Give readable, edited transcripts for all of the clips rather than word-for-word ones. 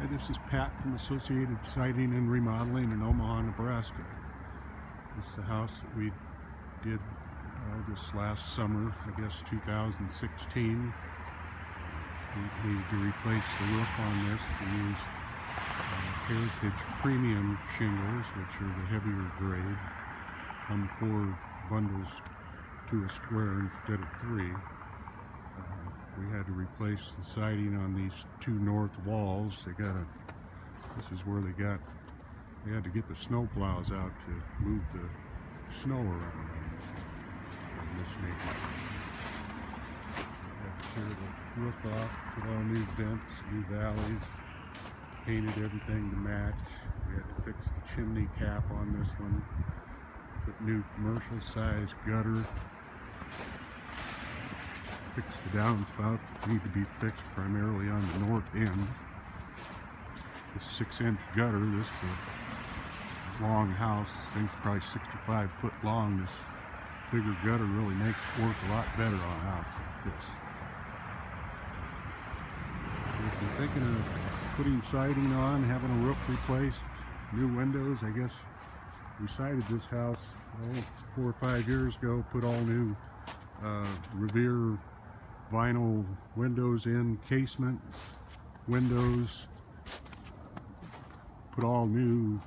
Hi, this is Pat from Associated Siding and Remodeling in Omaha, Nebraska. This is the house that we did this last summer, I guess 2016. We need to replace the roof on this. We used Heritage Premium shingles, which are the heavier grade. Come 4 bundles to a square instead of 3. We had to replace the siding on these 2 north walls. They had to get the snow plows out to move the snow around. This had to tear the roof off, put on new vents, new valleys, painted everything to match. We had to fix the chimney cap on this one, put new commercial size gutter, fix the downspouts that need to be fixed primarily on the north end. This 6-inch gutter, this is a long house, this thing's probably 65 foot long. This bigger gutter really makes it work a lot better on a house like this. If you're thinking of putting siding on, having a roof replaced, new windows, I guess we sided this house 4 or 5 years ago, put all new Revere vinyl windows in, casement windows, put all new,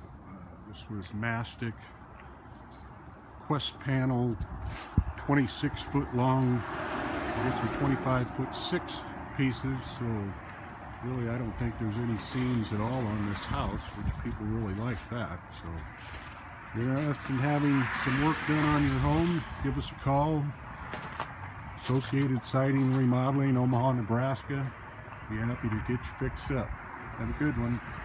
this was Mastic Quest panel, 26 foot long, I guess they're 25-foot 6 pieces, so really I don't think there's any seams at all on this house, which people really like that. So if you're interested in having some work done on your home, give us a call. Associated Siding Remodeling, Omaha, Nebraska. Be happy to get you fixed up. Have a good one.